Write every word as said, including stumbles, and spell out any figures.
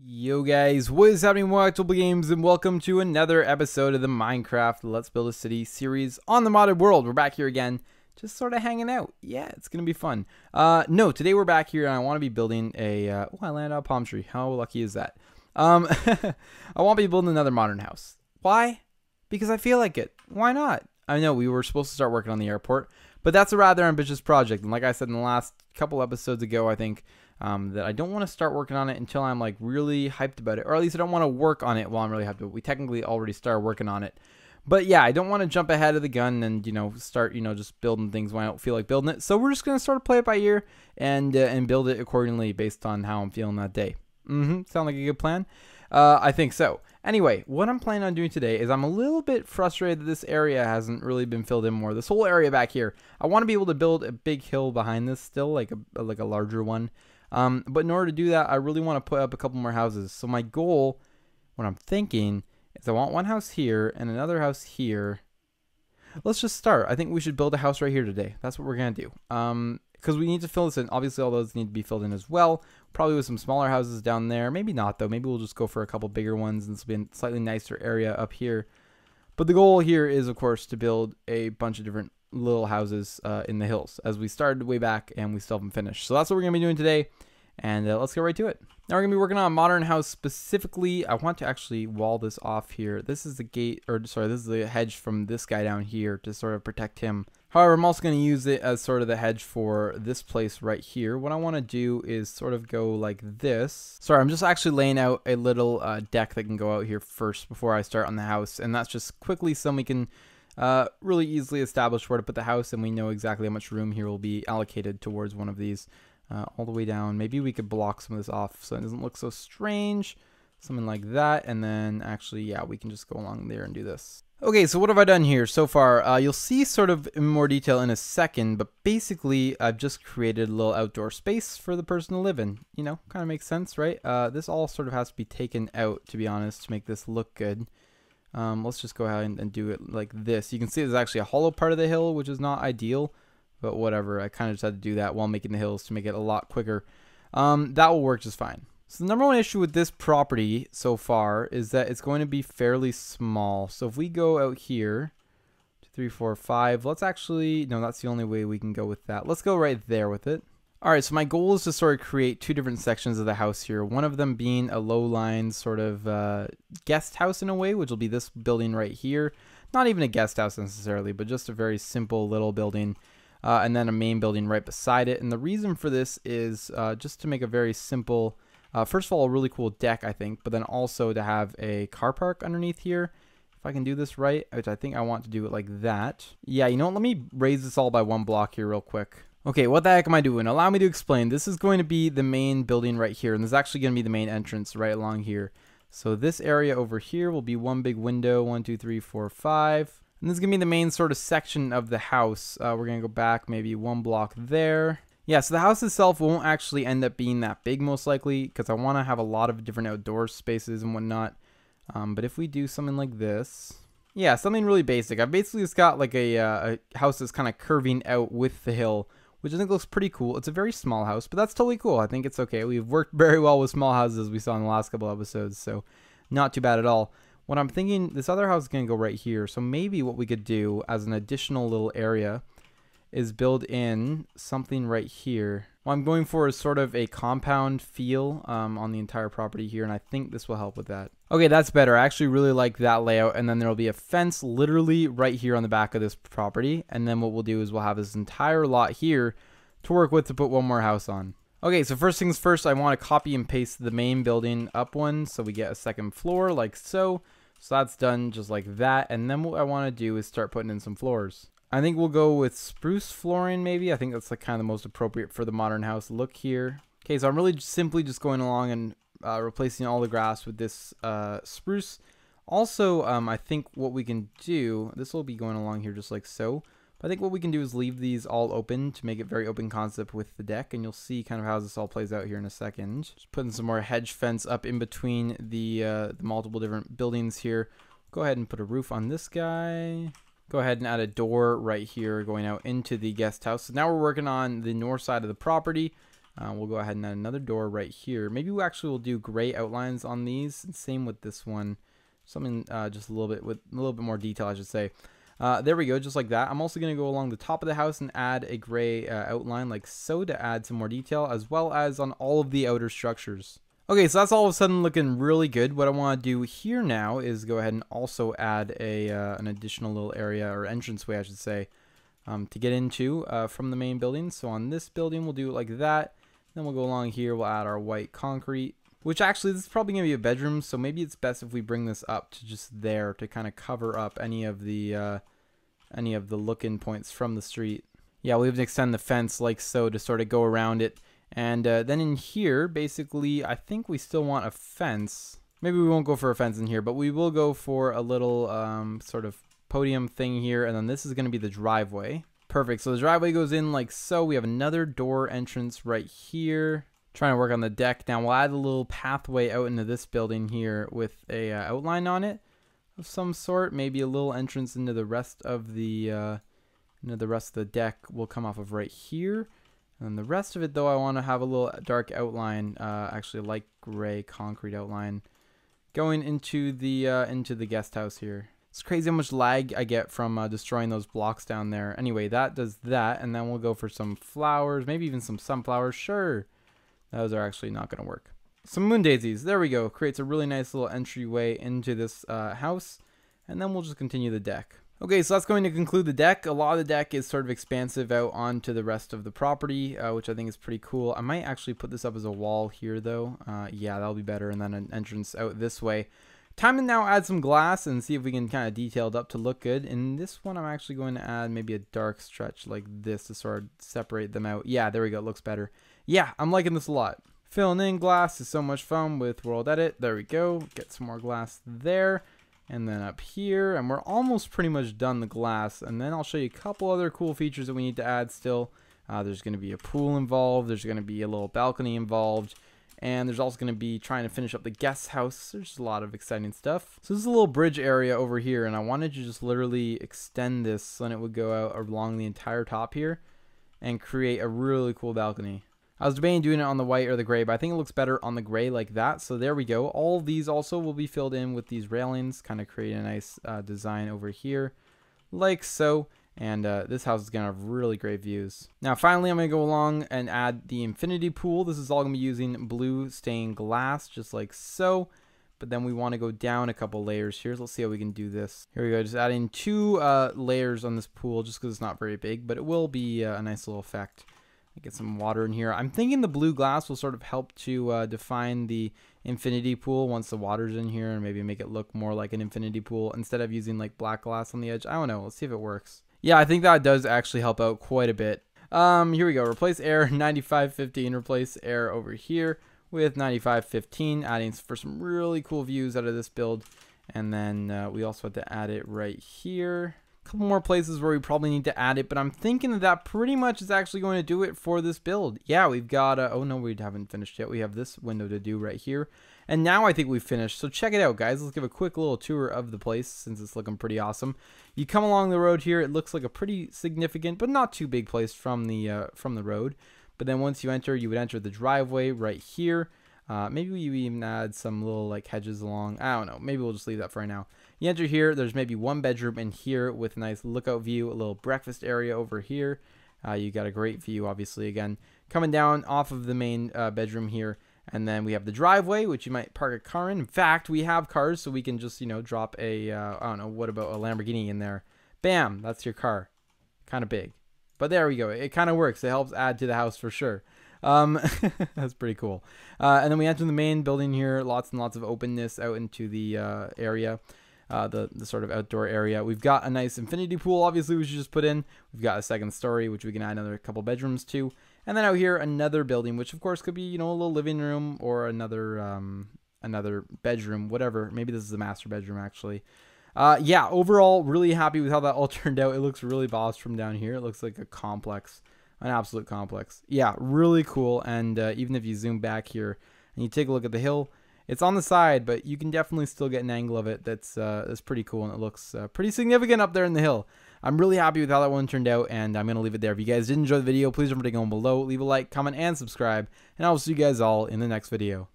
Yo guys, what is happening? Well Played Games, and welcome to another episode of the Minecraft Let's Build a City series on the modded world. We're back here again, just sort of hanging out. Yeah, it's gonna be fun. Uh, no, today we're back here, and I want to be building a. Uh, oh, I landed on a palm tree. How lucky is that? Um, I want to be building another modern house. Why? Because I feel like it. Why not? I know we were supposed to start working on the airport, but that's a rather ambitious project. And like I said in the last couple episodes ago, I think. Um, that I don't want to start working on it until I'm like really hyped about it, or at least I don't want to work on it while I'm really hyped about it. We technically already started working on it, but yeah, I don't want to jump ahead of the gun and, you know, start, you know, just building things when I don't feel like building it. So we're just gonna sort of play it by ear and uh, and build it accordingly based on how I'm feeling that day. Mm-hmm. Sound like a good plan? Uh, I think so. Anyway, what I'm planning on doing today is I'm a little bit frustrated that this area hasn't really been filled in more. This whole area back here, I want to be able to build a big hill behind this still, like a like a larger one. Um, but in order to do that, I really want to put up a couple more houses. So my goal, what I'm thinking, is I want one house here and another house here. Let's just start. I think we should build a house right here today. That's what we're going to do. Um, because we need to fill this in. Obviously, all those need to be filled in as well. Probably with some smaller houses down there. Maybe not, though. Maybe we'll just go for a couple bigger ones, and this will be a slightly nicer area up here. But the goal here is, of course, to build a bunch of different little houses uh, in the hills, as we started way back and we still haven't finished. So that's what we're gonna be doing today, and uh, let's get right to it. Now we're gonna be working on a modern house specifically. I want to actually wall this off here. This is the gate, or sorry, this is the hedge from this guy down here to sort of protect him. However, I'm also gonna use it as sort of the hedge for this place right here. What I want to do is sort of go like this. Sorry, I'm just actually laying out a little uh, deck that can go out here first before I start on the house, and that's just quickly so we can Uh, really easily established where to put the house, and we know exactly how much room here will be allocated towards one of these uh, all the way down. Maybe we could block some of this off so it doesn't look so strange, something like that, and then actually, yeah, we can just go along there and do this. Okay, so what have I done here so far? Uh, you'll see sort of in more detail in a second, but basically I've just created a little outdoor space for the person to live in. You know, kind of makes sense, right? Uh, this all sort of has to be taken out, to be honest, to make this look good. Um, let's just go ahead and, and do it like this. You can see there's actually a hollow part of the hill, which is not ideal, but whatever. I kind of just had to do that while making the hills to make it a lot quicker. Um, that will work just fine. So the number one issue with this property so far is that it's going to be fairly small. So if we go out here, two, three, four, five, let's actually, no, that's the only way we can go with that. Let's go right there with it. All right, so my goal is to sort of create two different sections of the house here. One of them being a low-lying sort of uh, guest house in a way, which will be this building right here. Not even a guest house necessarily, but just a very simple little building. Uh, and then a main building right beside it. And the reason for this is uh, just to make a very simple, uh, first of all, a really cool deck, I think, but then also to have a car park underneath here. If I can do this right, which I think I want to do it like that. Yeah, you know what? Let me raise this all by one block here real quick. Okay, what the heck am I doing? Allow me to explain. This is going to be the main building right here, and this is actually going to be the main entrance right along here. So this area over here will be one big window, one, two, three, four, five. And this is going to be the main sort of section of the house. Uh, we're going to go back maybe one block there. Yeah, so the house itself won't actually end up being that big most likely, because I want to have a lot of different outdoor spaces and whatnot. Um, but if we do something like this... Yeah, something really basic. I've basically just got like a, uh, a house that's kind of curving out with the hill, which I think looks pretty cool. It's a very small house, but that's totally cool. I think it's okay. We've worked very well with small houses, as we saw in the last couple episodes, so not too bad at all. What I'm thinking, this other house is going to go right here, so maybe what we could do as an additional little area is build in something right here. What I'm going for is sort of a compound feel um, on the entire property here, and I think this will help with that. Okay, that's better. I actually really like that layout, and then there will be a fence literally right here on the back of this property, and then what we'll do is we'll have this entire lot here to work with to put one more house on. Okay, so first things first, I want to copy and paste the main building up one so we get a second floor like so. So that's done just like that, and then what I want to do is start putting in some floors. I think we'll go with spruce flooring maybe. I think that's like kind of the most appropriate for the modern house look here. Okay, so I'm really just simply just going along and uh, replacing all the grass with this uh, spruce. Also, um, I think what we can do, this will be going along here just like so. But I think what we can do is leave these all open to make it very open concept with the deck. And you'll see kind of how this all plays out here in a second. Just putting some more hedge fence up in between the, uh, the multiple different buildings here. Go ahead and put a roof on this guy. Go ahead and add a door right here going out into the guest house. So now we're working on the north side of the property. Uh, we'll go ahead and add another door right here. Maybe we actually will do gray outlines on these, and same with this one. Something uh, just a little bit with a little bit more detail, I should say. Uh, there we go, just like that. I'm also going to go along the top of the house and add a gray uh, outline like so to add some more detail, as well as on all of the outer structures. Okay, so that's all of a sudden looking really good. What I want to do here now is go ahead and also add a uh, an additional little area or entranceway, I should say, um, to get into uh, from the main building. So on this building, we'll do it like that. Then we'll go along here, we'll add our white concrete, which actually this is probably going to be a bedroom, so maybe it's best if we bring this up to just there to kind of cover up any of the uh, any of the look-in points from the street. Yeah, we'll have to extend the fence like so to sort of go around it. And uh, then in here, basically, I think we still want a fence. Maybe we won't go for a fence in here, but we will go for a little um, sort of podium thing here. And then this is going to be the driveway. Perfect. So the driveway goes in like so. We have another door entrance right here. Trying to work on the deck. Now we'll add a little pathway out into this building here with a uh, outline on it of some sort. Maybe a little entrance into the rest of the uh, into the rest of the deck will come off of right here. And the rest of it though, I want to have a little dark outline, uh, actually light gray concrete outline, going into the uh, into the guest house here. It's crazy how much lag I get from uh, destroying those blocks down there. Anyway, that does that, and then we'll go for some flowers, maybe even some sunflowers. Sure, those are actually not going to work. Some moon daisies, there we go. Creates a really nice little entryway into this uh, house, and then we'll just continue the deck. Okay, so that's going to conclude the deck. A lot of the deck is sort of expansive out onto the rest of the property, uh, which I think is pretty cool. I might actually put this up as a wall here, though. Uh, yeah, that'll be better, and then an entrance out this way. Time to now add some glass and see if we can kind of detail it up to look good. In this one, I'm actually going to add maybe a dark stretch like this to sort of separate them out. Yeah, there we go. It looks better. Yeah, I'm liking this a lot. Filling in glass is so much fun with World Edit. There we go. Get some more glass there. And then up here. And we're almost pretty much done the glass. And then I'll show you a couple other cool features that we need to add still. Uh, there's going to be a pool involved. There's going to be a little balcony involved. And there's also going to be trying to finish up the guest house. There's a lot of exciting stuff. So this is a little bridge area over here, and I wanted to just literally extend this so it would go out along the entire top here and create a really cool balcony. I was debating doing it on the white or the gray, but I think it looks better on the gray like that. So there we go. All these also will be filled in with these railings, kind of create a nice uh, design over here like so. And uh, this house is going to have really great views. Now finally, I'm going to go along and add the infinity pool. This is all going to be using blue stained glass, just like so. But then we want to go down a couple layers here. So let's see how we can do this. Here we go, just adding two uh, layers on this pool just because it's not very big, but it will be uh, a nice little effect. Get some water in here. I'm thinking the blue glass will sort of help to uh, define the infinity pool once the water's in here, and maybe make it look more like an infinity pool instead of using like black glass on the edge. I don't know. Let's see if it works. Yeah, I think that does actually help out quite a bit. Um, here we go. Replace air ninety-five fifteen. Replace air over here with ninety-five fifteen, adding for some really cool views out of this build. And then uh, we also have to add it right here. Couple more places where we probably need to add it, but I'm thinking that that pretty much is actually going to do it for this build. Yeah, we've got uh, oh no, we haven't finished yet. We have this window to do right here, and now I think we've finished. So check it out, guys. Let's give a quick little tour of the place since it's looking pretty awesome. You come along the road here. It looks like a pretty significant but not too big place from the uh, from the road. But then once you enter, you would enter the driveway right here. Uh, maybe we even add some little like hedges along. I don't know. Maybe we'll just leave that for right now. You enter here. There's maybe one bedroom in here with a nice lookout view, a little breakfast area over here. Uh, you got a great view, obviously, again, coming down off of the main uh, bedroom here. And then we have the driveway, which you might park a car in. In fact, we have cars, so we can just, you know, drop a, uh, I don't know, what about a Lamborghini in there? Bam, that's your car. Kind of big. But there we go. It kind of works. It helps add to the house for sure. Um, that's pretty cool. Uh, and then we enter the main building here. Lots and lots of openness out into the uh, area, uh, the, the sort of outdoor area. We've got a nice infinity pool, obviously, we should just put in. We've got a second story, which we can add another couple bedrooms to. And then out here, another building, which of course could be, you know, a little living room or another, um, another bedroom, whatever. Maybe this is a master bedroom, actually. Uh, yeah, overall, really happy with how that all turned out. It looks really boss from down here. It looks like a complex. An absolute complex. Yeah, really cool. And uh, even if you zoom back here and you take a look at the hill, it's on the side, but you can definitely still get an angle of it that's, uh, that's pretty cool, and it looks uh, pretty significant up there in the hill. I'm really happy with how that one turned out, and I'm going to leave it there. If you guys did enjoy the video, please remember to go below, leave a like, comment, and subscribe, and I will see you guys all in the next video.